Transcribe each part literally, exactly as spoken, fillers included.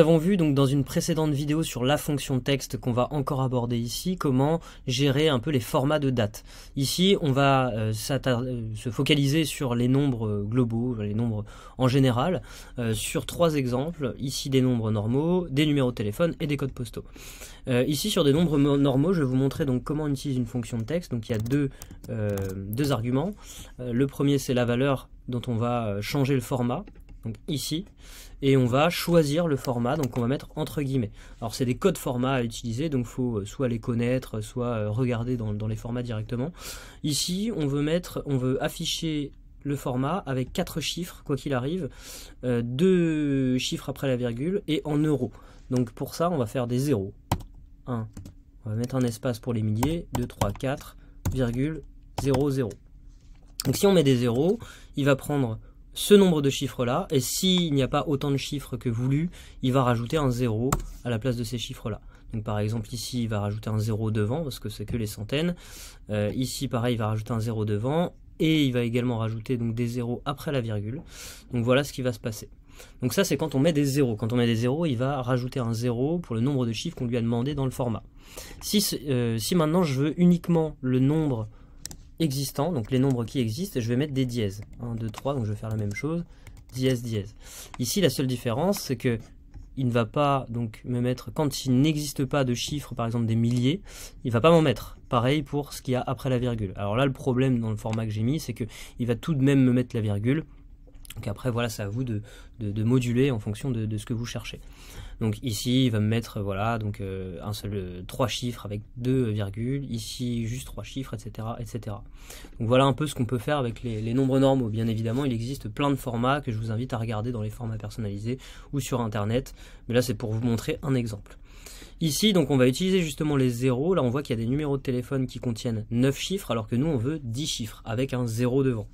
Nous avons vu donc dans une précédente vidéo sur la fonction texte qu'on va encore aborder ici, comment gérer un peu les formats de date. Ici, on va euh, se focaliser sur les nombres globaux, les nombres en général, euh, sur trois exemples. Ici, des nombres normaux, des numéros de téléphone et des codes postaux. Euh, ici, sur des nombres normaux, je vais vous montrer donc comment on utilise une fonction de texte. Donc, il y a deux, euh, deux arguments. Euh, le premier, c'est la valeur dont on va changer le format. Donc ici, et on va choisir le format, donc on va mettre entre guillemets. Alors c'est des codes formats à utiliser, donc il faut soit les connaître, soit regarder dans, dans les formats directement. Ici, on veut mettre, on veut afficher le format avec quatre chiffres, quoi qu'il arrive, euh, deux chiffres après la virgule, et en euros. Donc pour ça, on va faire des zéros. un, on va mettre un espace pour les milliers, deux, trois, quatre, virgule, zéro, zéro. Donc si on met des zéros, il va prendre ce nombre de chiffres-là, et s'il n'y a pas autant de chiffres que voulu, il va rajouter un zéro à la place de ces chiffres-là. Donc par exemple ici, il va rajouter un zéro devant, parce que c'est que les centaines. Euh, ici, pareil, il va rajouter un zéro devant, et il va également rajouter donc des zéros après la virgule. Donc voilà ce qui va se passer. Donc ça, c'est quand on met des zéros. Quand on met des zéros, il va rajouter un zéro pour le nombre de chiffres qu'on lui a demandé dans le format. Si, euh, si maintenant je veux uniquement le nombre existant, donc les nombres qui existent, je vais mettre des dièses, un, deux, trois, donc je vais faire la même chose, dièse, dièse. Ici, la seule différence, c'est que il ne va pas donc me mettre, quand il n'existe pas de chiffres, par exemple des milliers, il ne va pas m'en mettre. Pareil pour ce qu'il y a après la virgule. Alors là, le problème dans le format que j'ai mis, c'est que il va tout de même me mettre la virgule. Donc après, voilà, c'est à vous de, de, de moduler en fonction de, de ce que vous cherchez. Donc ici, il va me mettre, voilà, donc euh, un seul, euh, trois chiffres avec deux virgules, ici, juste trois chiffres, et cetera, et cetera. Donc voilà un peu ce qu'on peut faire avec les, les nombres normaux. Bien évidemment, il existe plein de formats que je vous invite à regarder dans les formats personnalisés ou sur Internet. Mais là, c'est pour vous montrer un exemple. Ici, donc, on va utiliser justement les zéros. Là, on voit qu'il y a des numéros de téléphone qui contiennent neuf chiffres, alors que nous, on veut dix chiffres avec un zéro devant.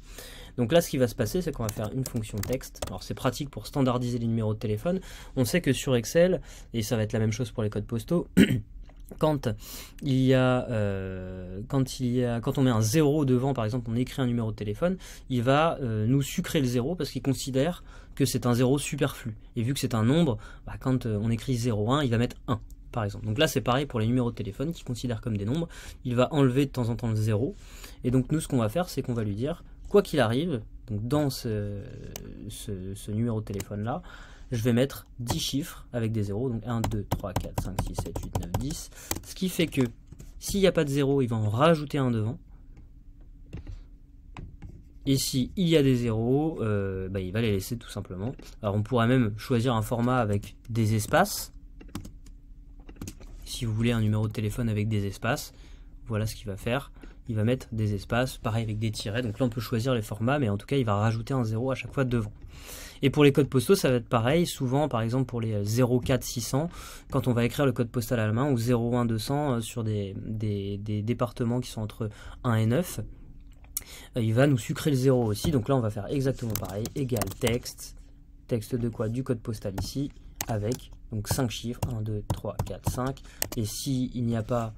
Donc là, ce qui va se passer, c'est qu'on va faire une fonction texte. Alors c'est pratique pour standardiser les numéros de téléphone. On sait que sur Excel, et ça va être la même chose pour les codes postaux, quand il y a, euh, quand il y a, quand on met un zéro devant, par exemple, on écrit un numéro de téléphone, il va euh, nous sucrer le zéro parce qu'il considère que c'est un zéro superflu. Et vu que c'est un nombre, bah, quand on écrit zéro, un, il va mettre un. Par exemple. Donc là, c'est pareil pour les numéros de téléphone qu'il considère comme des nombres. Il va enlever de temps en temps le zéro. Et donc nous, ce qu'on va faire, c'est qu'on va lui dire, quoi qu'il arrive, donc dans ce, ce, ce numéro de téléphone-là, je vais mettre dix chiffres avec des zéros. Donc un, deux, trois, quatre, cinq, six, sept, huit, neuf, dix. Ce qui fait que s'il n'y a pas de zéro, il va en rajouter un devant. Et si il y a des zéros, euh, bah, il va les laisser tout simplement. Alors on pourrait même choisir un format avec des espaces. Si vous voulez un numéro de téléphone avec des espaces, voilà ce qu'il va faire. Il va mettre des espaces, pareil avec des tirets. Donc là, on peut choisir les formats, mais en tout cas, il va rajouter un zéro à chaque fois devant. Et pour les codes postaux, ça va être pareil. Souvent, par exemple, pour les zéro quatre six cents, quand on va écrire le code postal à la main, ou zéro un deux cents sur des, des, des départements qui sont entre un et neuf, il va nous sucrer le zéro aussi. Donc là, on va faire exactement pareil. Égal texte, texte de quoi? Du code postal ici, avec donc cinq chiffres, un, deux, trois, quatre, cinq, et si il n'y a pas,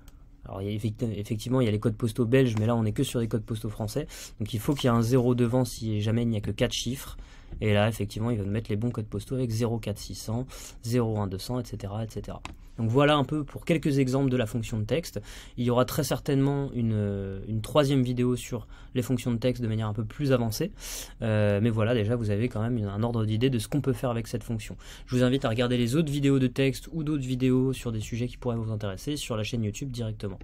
alors il y a, effectivement il y a les codes postaux belges, mais là on est que sur les codes postaux français, donc il faut qu'il y ait un zéro devant si jamais il n'y a que quatre chiffres, et là effectivement il va mettre les bons codes postaux avec zéro quatre six cents, zéro un deux cents, et cetera, et cetera. Donc voilà un peu pour quelques exemples de la fonction de texte. Il y aura très certainement une, une troisième vidéo sur les fonctions de texte de manière un peu plus avancée. Euh, mais voilà, déjà vous avez quand même une, un ordre d'idée de ce qu'on peut faire avec cette fonction. Je vous invite à regarder les autres vidéos de texte ou d'autres vidéos sur des sujets qui pourraient vous intéresser sur la chaîne YouTube directement.